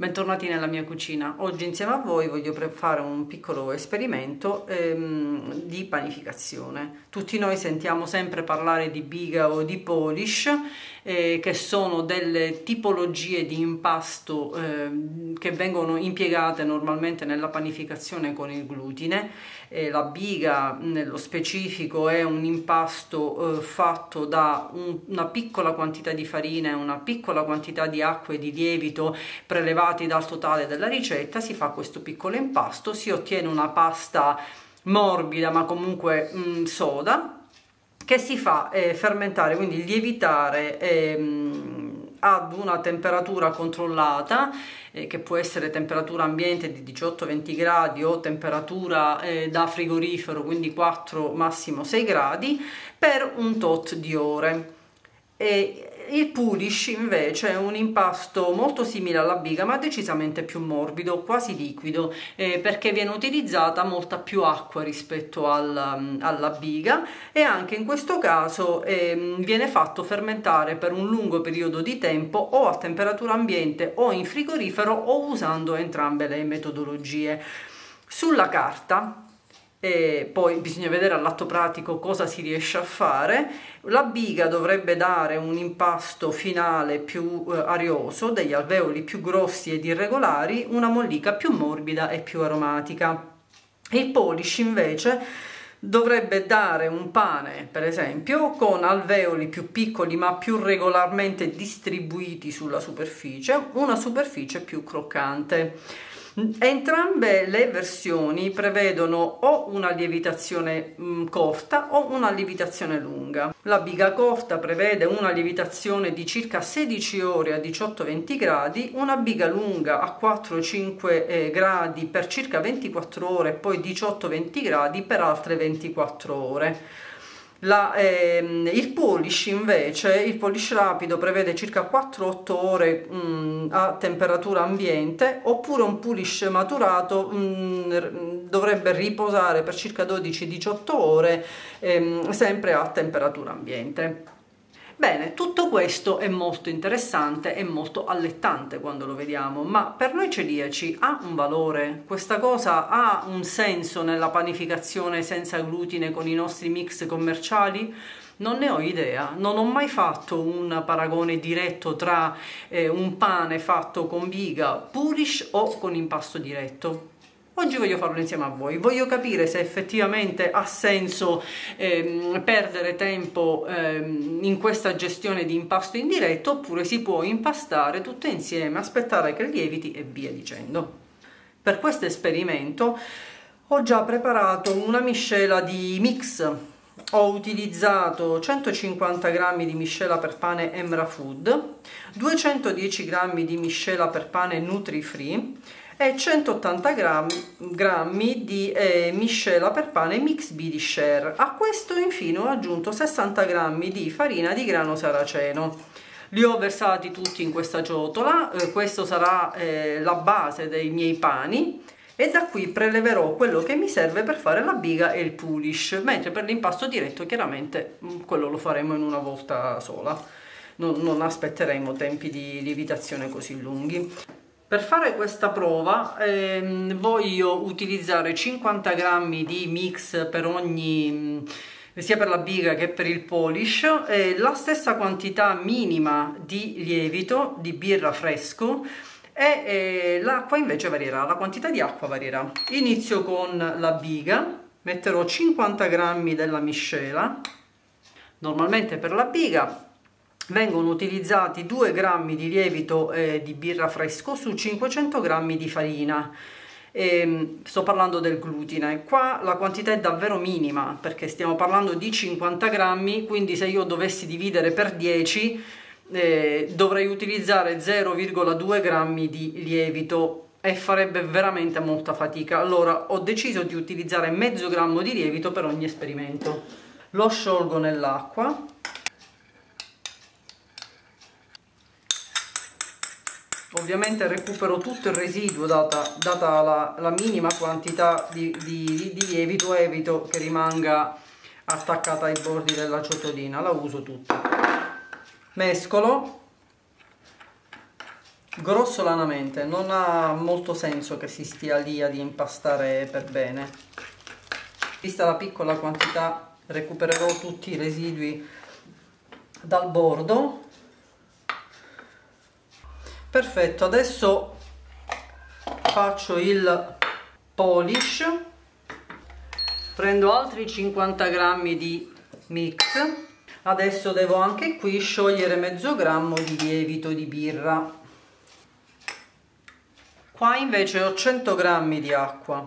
Bentornati nella mia cucina. Oggi insieme a voi voglio fare un piccolo esperimento di panificazione. Tutti noi sentiamo sempre parlare di Biga o di Poolish, che sono delle tipologie di impasto che vengono impiegate normalmente nella panificazione con il glutine. La Biga nello specifico è un impasto fatto da una piccola quantità di farina e una piccola quantità di acqua e di lievito prelevati dal totale della ricetta. Si fa questo piccolo impasto, si ottiene una pasta morbida ma comunque soda, che si fa fermentare, quindi lievitare ad una temperatura controllata, che può essere temperatura ambiente di 18-20 gradi o temperatura da frigorifero, quindi 4 massimo 6 gradi, per un tot di ore. Il Poolish invece è un impasto molto simile alla Biga ma decisamente più morbido, quasi liquido, perché viene utilizzata molta più acqua rispetto alla Biga, e anche in questo caso viene fatto fermentare per un lungo periodo di tempo, o a temperatura ambiente o in frigorifero, o usando entrambe le metodologie. Sulla carta, e poi bisogna vedere all'atto pratico cosa si riesce a fare, la Biga dovrebbe dare un impasto finale più arioso, degli alveoli più grossi ed irregolari, una mollica più morbida e più aromatica. Il Poolish invece dovrebbe dare un pane, per esempio, con alveoli più piccoli ma più regolarmente distribuiti sulla superficie, una superficie più croccante. Entrambe le versioni prevedono o una lievitazione corta o una lievitazione lunga. La Biga corta prevede una lievitazione di circa 16 ore a 18-20 gradi, una Biga lunga a 4-5 gradi per circa 24 ore e poi 18-20 gradi per altre 24 ore. Il Poolish invece, il Poolish rapido, prevede circa 4-8 ore a temperatura ambiente, oppure un Poolish maturato dovrebbe riposare per circa 12-18 ore sempre a temperatura ambiente. Bene, tutto questo è molto interessante e molto allettante quando lo vediamo, ma per noi celiaci ha un valore? Questa cosa ha un senso nella panificazione senza glutine con i nostri mix commerciali? Non ne ho idea, non ho mai fatto un paragone diretto tra un pane fatto con Biga, Poolish o con impasto diretto. Oggi voglio farlo insieme a voi, voglio capire se effettivamente ha senso perdere tempo in questa gestione di impasto indiretto, oppure si può impastare tutto insieme, aspettare che lieviti e via dicendo. Per questo esperimento ho già preparato una miscela di mix. Ho utilizzato 150 g di miscela per pane Emra Food, 210 g di miscela per pane Nutri Free e 180 g di miscela per pane Mix B di Schär. A questo infine ho aggiunto 60 g di farina di grano saraceno. Li ho versati tutti in questa ciotola, questo sarà la base dei miei pani. E da qui preleverò quello che mi serve per fare la Biga e il Poolish, mentre per l'impasto diretto chiaramente quello lo faremo in una volta sola, non aspetteremo tempi di lievitazione così lunghi. Per fare questa prova voglio utilizzare 50 g di mix per ogni, sia per la Biga che per il Poolish, la stessa quantità minima di lievito, di birra fresco, e l'acqua invece varierà, la quantità di acqua varierà. Inizio con la Biga, metterò 50 g della miscela. Normalmente per la Biga vengono utilizzati 2 g di lievito di birra fresco su 500 g di farina. Sto parlando del glutine, qua la quantità è davvero minima perché stiamo parlando di 50 g, quindi se io dovessi dividere per 10 dovrei utilizzare 0,2 grammi di lievito e farebbe veramente molta fatica. Allora ho deciso di utilizzare mezzo grammo di lievito per ogni esperimento. Lo sciolgo nell'acqua, ovviamente recupero tutto il residuo data la minima quantità di lievito, evito che rimanga attaccata ai bordi della ciotolina, la uso tutta. Mescolo, grossolanamente, non ha molto senso che si stia lì ad impastare per bene. Vista la piccola quantità, recupererò tutti i residui dal bordo. Perfetto, adesso faccio il polish, prendo altri 50 grammi di mix. Adesso devo anche qui sciogliere mezzo grammo di lievito di birra. Qua invece ho 100 grammi di acqua.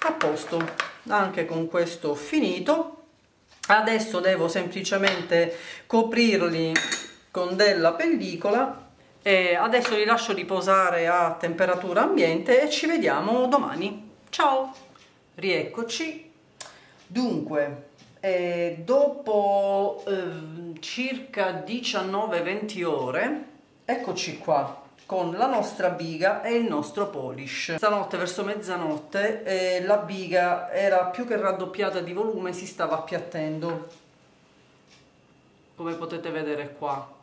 A posto, anche con questo ho finito. Adesso devo semplicemente coprirli con della pellicola. E adesso li lascio riposare a temperatura ambiente e ci vediamo domani. Ciao! Rieccoci. Dunque, dopo circa 19-20 ore, eccoci qua con la nostra biga e il nostro polish. Stanotte verso mezzanotte la biga era più che raddoppiata di volume, si stava appiattendo, come potete vedere qua.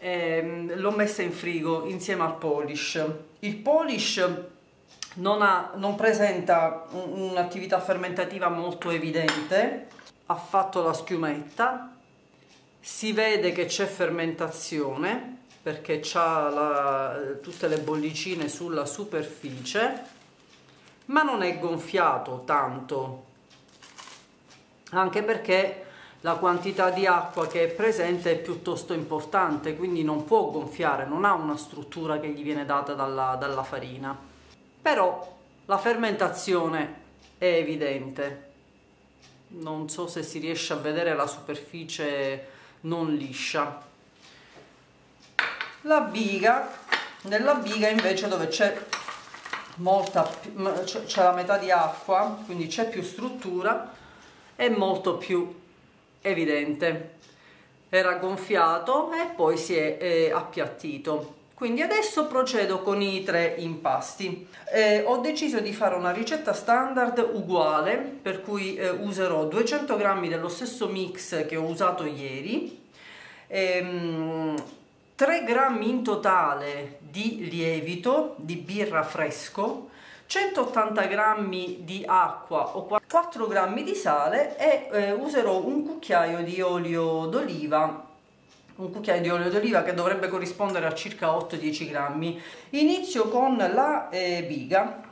L'ho messa in frigo insieme al polish. Il polish non presenta un'attività fermentativa molto evidente, ha fatto la schiumetta, si vede che c'è fermentazione perché ha tutte le bollicine sulla superficie, ma non è gonfiato tanto, anche perché la quantità di acqua che è presente è piuttosto importante, quindi non può gonfiare, non ha una struttura che gli viene data dalla farina. Però la fermentazione è evidente. Non so se si riesce a vedere la superficie non liscia. Nella biga invece, dove c'è la metà di acqua, quindi c'è più struttura, è molto più evidente. Era gonfiato e poi si è appiattito. Quindi adesso procedo con i 3 impasti. Ho deciso di fare una ricetta standard uguale, per cui userò 200 g dello stesso mix che ho usato ieri, 3 g in totale di lievito di birra fresco, 180 g di acqua o 4 g di sale e userò un cucchiaio di olio d'oliva, che dovrebbe corrispondere a circa 8-10 g. Inizio con la biga.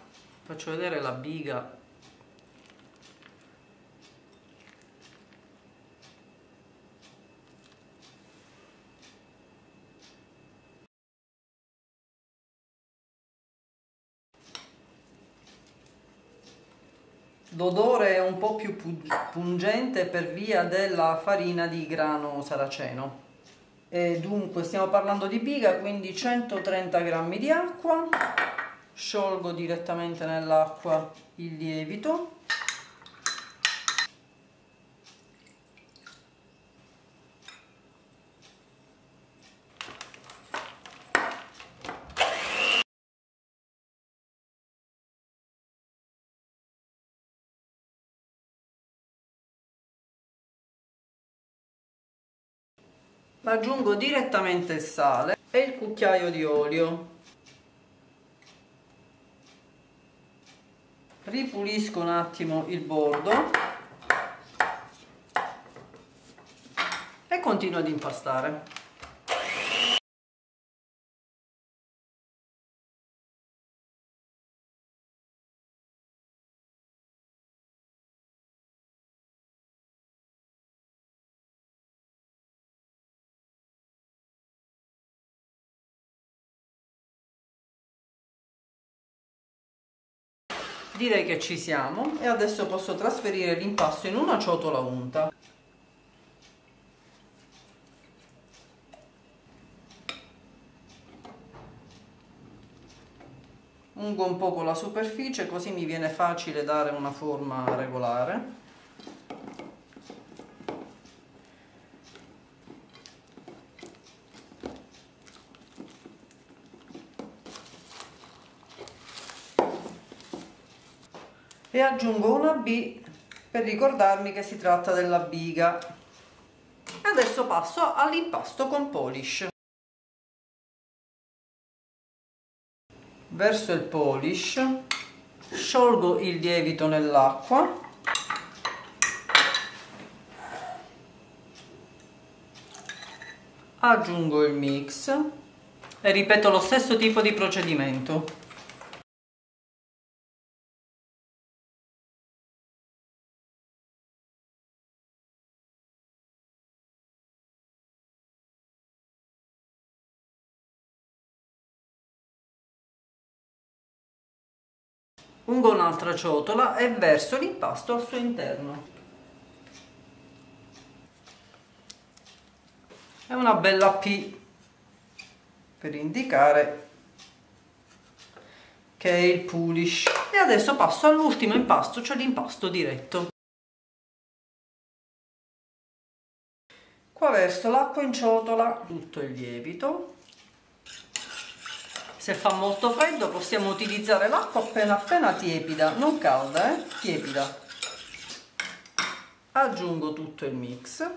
Faccio vedere la biga. L'odore è un po' più pungente per via della farina di grano saraceno. E dunque stiamo parlando di biga, quindi 130 g di acqua. Sciolgo direttamente nell'acqua il lievito. Aggiungo direttamente il sale e il cucchiaio di olio. Ripulisco un attimo il bordo e continuo ad impastare. Direi che ci siamo e adesso posso trasferire l'impasto in una ciotola unta. Ungo un poco la superficie, così mi viene facile dare una forma regolare. E aggiungo una B per ricordarmi che si tratta della biga. Adesso passo all'impasto con Poolish. Verso il Poolish, sciolgo il lievito nell'acqua . Aggiungo il mix e ripeto lo stesso tipo di procedimento. Ungo un'altra ciotola e verso l'impasto al suo interno. È una bella P per indicare che è il Poolish. E adesso passo all'ultimo impasto, cioè l'impasto diretto. Qua verso l'acqua in ciotola tutto il lievito. Se fa molto freddo possiamo utilizzare l'acqua appena tiepida, non calda, tiepida. Aggiungo tutto il mix.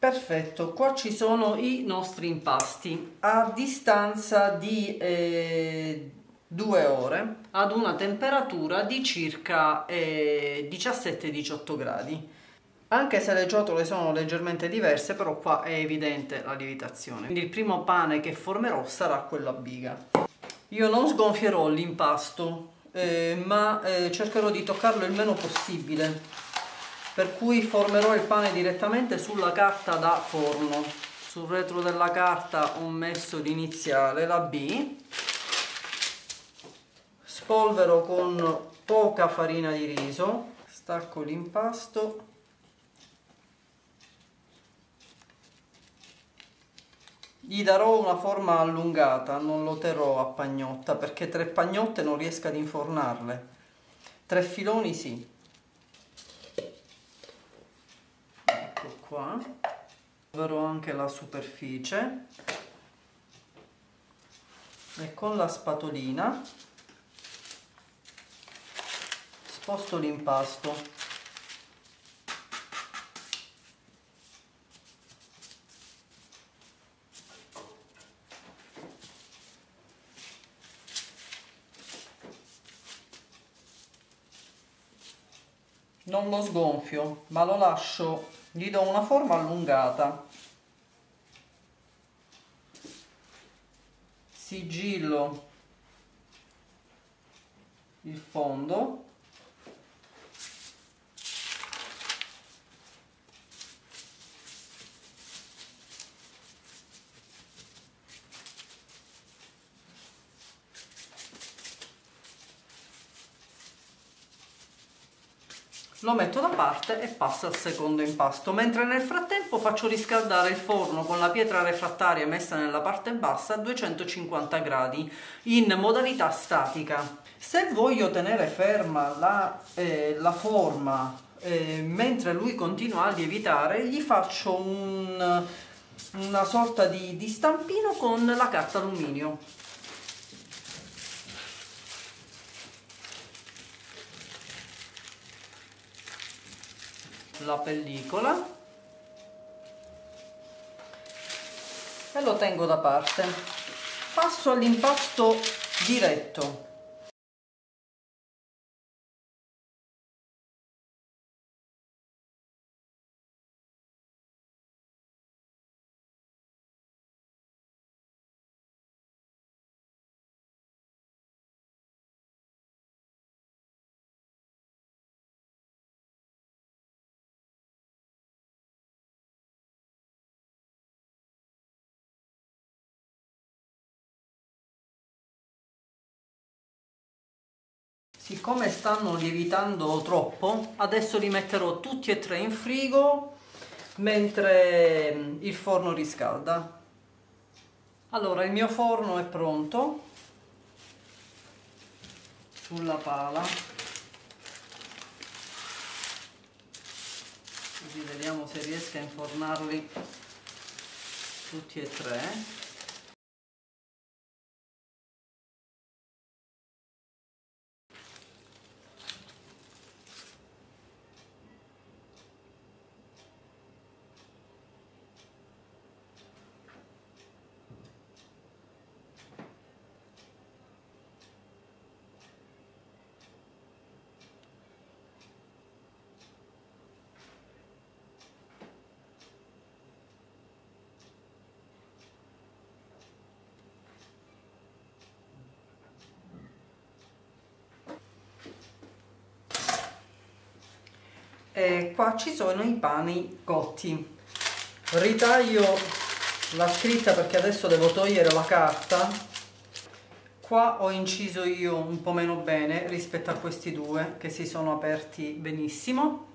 Perfetto, qua ci sono i nostri impasti a distanza di 2 ore ad una temperatura di circa 17-18 gradi. Anche se le ciotole sono leggermente diverse, però qua è evidente la lievitazione. Quindi il primo pane che formerò sarà quella biga. Io non sgonfierò l'impasto, ma cercherò di toccarlo il meno possibile. Per cui formerò il pane direttamente sulla carta da forno. Sul retro della carta ho messo l'iniziale, la B. Spolvero con poca farina di riso. Stacco l'impasto. Gli darò una forma allungata, non lo terrò a pagnotta, perché 3 pagnotte non riesco ad infornarle. 3 filoni sì. Qua spolverò anche la superficie e con la spatolina sposto l'impasto. Non lo sgonfio, ma lo lascio, gli do una forma allungata, sigillo il fondo . Lo metto da parte e passo al secondo impasto, mentre nel frattempo faccio riscaldare il forno con la pietra refrattaria messa nella parte bassa a 250 gradi in modalità statica. Se voglio tenere ferma la forma mentre lui continua a lievitare, gli faccio una sorta di stampino con la carta alluminio. La pellicola e lo tengo da parte. Passo all'impasto diretto. siccome stanno lievitando troppo, adesso li metterò tutti e tre in frigo mentre il forno riscalda. Allora, il mio forno è pronto, sulla pala, così vediamo se riesco a infornarli tutti e tre. E qua ci sono i pani cotti. Ritaglio la scritta perché adesso devo togliere la carta. Qua ho inciso io un po' meno bene rispetto a questi due che si sono aperti benissimo.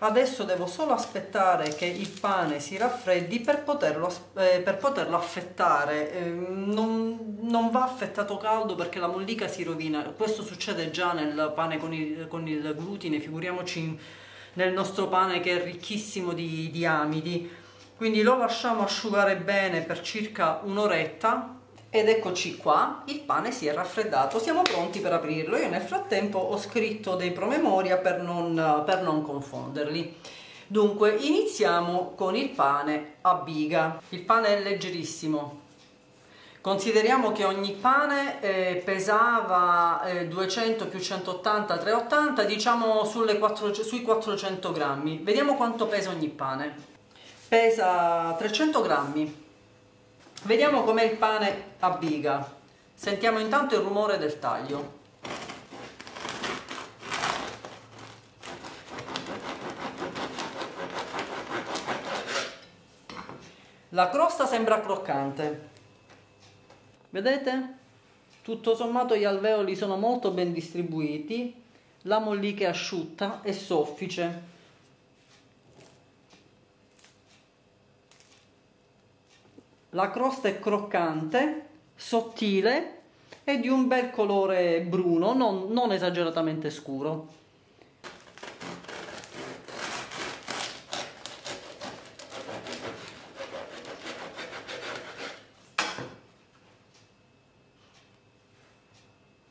Adesso devo solo aspettare che il pane si raffreddi per poterlo affettare. Non va affettato caldo perché la mollica si rovina. Questo succede già nel pane con il glutine, figuriamoci nel nostro pane che è ricchissimo di amidi. Quindi lo lasciamo asciugare bene per circa un'oretta ed eccoci qua, il pane si è raffreddato, siamo pronti per aprirlo. Io nel frattempo ho scritto dei promemoria per non confonderli. Dunque iniziamo con il pane a biga. Il pane è leggerissimo. Consideriamo che ogni pane pesava 200 più 180, 380, diciamo sui 400 grammi. Vediamo quanto pesa ogni pane. Pesa 300 grammi. Vediamo com'è il pane a biga. Sentiamo intanto il rumore del taglio. La crosta sembra croccante. Vedete? Tutto sommato gli alveoli sono molto ben distribuiti, la mollica è asciutta e soffice. La crosta è croccante, sottile e di un bel colore bruno, non esageratamente scuro.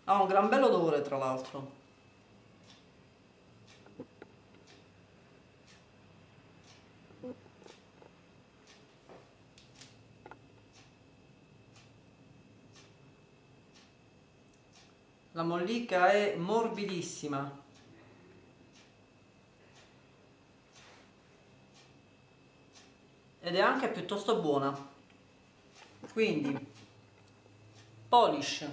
Ha un gran bello odore, tra l'altro. La mollica è morbidissima. Ed è anche piuttosto buona. Quindi, Poolish.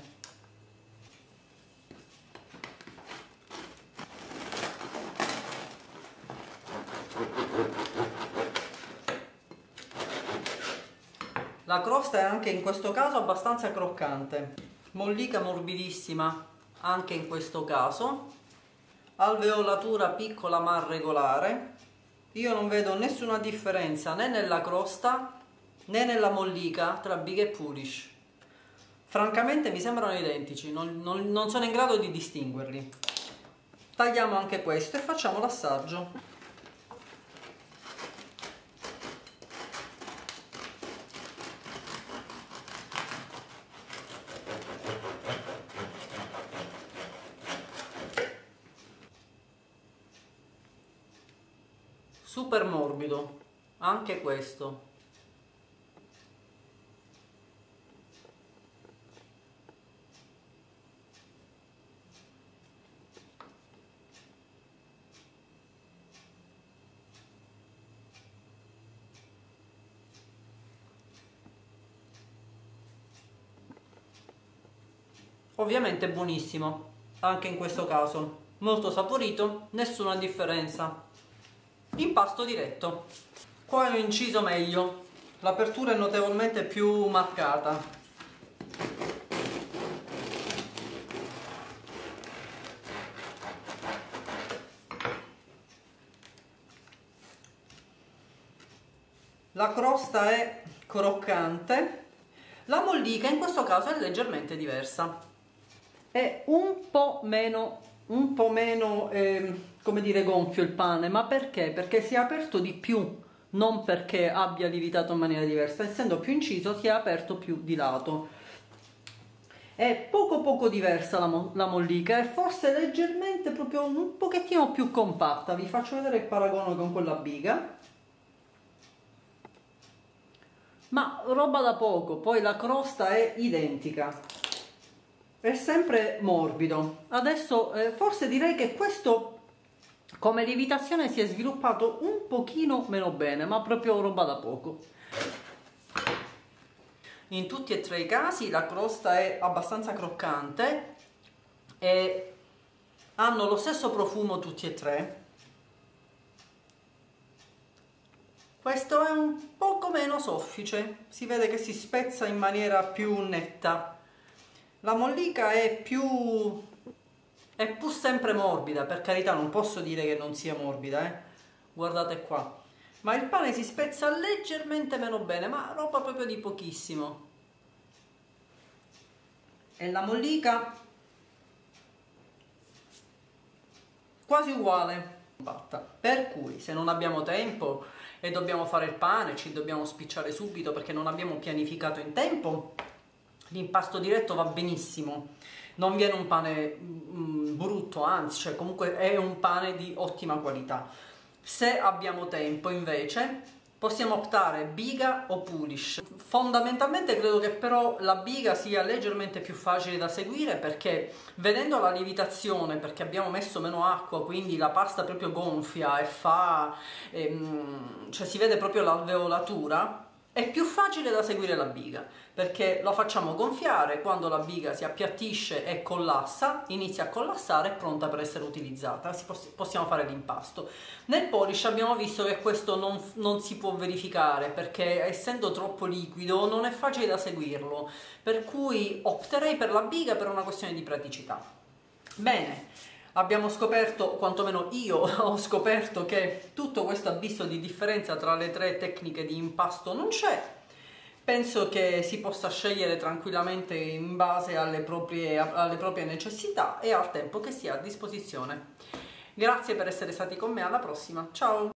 La crosta è anche in questo caso abbastanza croccante, mollica morbidissima anche in questo caso, alveolatura piccola ma regolare. Io non vedo nessuna differenza né nella crosta né nella mollica tra Biga e Poolish. Francamente mi sembrano identici, non sono in grado di distinguerli. Tagliamo anche questo e facciamo l'assaggio. Super morbido, anche questo. Ovviamente buonissimo, anche in questo caso. Molto saporito, nessuna differenza. Impasto diretto. Qua ho inciso meglio, l'apertura è notevolmente più marcata. la crosta è croccante, la mollica in questo caso è leggermente diversa, è un po' meno come dire gonfio il pane, ma perché? Perché si è aperto di più, non perché abbia lievitato in maniera diversa, essendo più inciso si è aperto più di lato. È poco diversa la mollica, è forse leggermente, proprio un pochettino più compatta. Vi faccio vedere il paragono con quella biga, ma roba da poco. Poi la crosta è identica, è sempre morbido. Adesso forse direi che questo come lievitazione si è sviluppato un pochino meno bene, ma proprio roba da poco. In tutti e tre i casi la crosta è abbastanza croccante e hanno lo stesso profumo tutti e tre. Questo è un poco meno soffice, si vede che si spezza in maniera più netta. La mollica è pur sempre morbida, per carità, non posso dire che non sia morbida, guardate qua. Ma il pane si spezza leggermente meno bene, ma roba proprio di pochissimo. E la mollica quasi uguale. Per cui se non abbiamo tempo e dobbiamo fare il pane, ci dobbiamo spicciare subito perché non abbiamo pianificato in tempo, l'impasto diretto va benissimo. Non viene un pane brutto, anzi, cioè comunque è un pane di ottima qualità. Se abbiamo tempo invece possiamo optare biga o poolish. Fondamentalmente credo che però la biga sia leggermente più facile da seguire, perché vedendo la lievitazione, perché abbiamo messo meno acqua, quindi la pasta proprio gonfia e fa, cioè si vede proprio l'alveolatura, è più facile da seguire la biga, perché la facciamo gonfiare. Quando la biga si appiattisce e collassa, inizia a collassare, è pronta per essere utilizzata, possiamo fare l'impasto. Nel poolish abbiamo visto che questo non si può verificare, perché essendo troppo liquido non è facile da seguirlo, per cui opterei per la biga per una questione di praticità. Bene. Abbiamo scoperto, quantomeno io ho scoperto, che tutto questo abisso di differenza tra le tre tecniche di impasto non c'è. Penso che si possa scegliere tranquillamente in base alle proprie necessità e al tempo che si ha a disposizione. Grazie per essere stati con me, alla prossima, ciao!